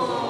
Oh.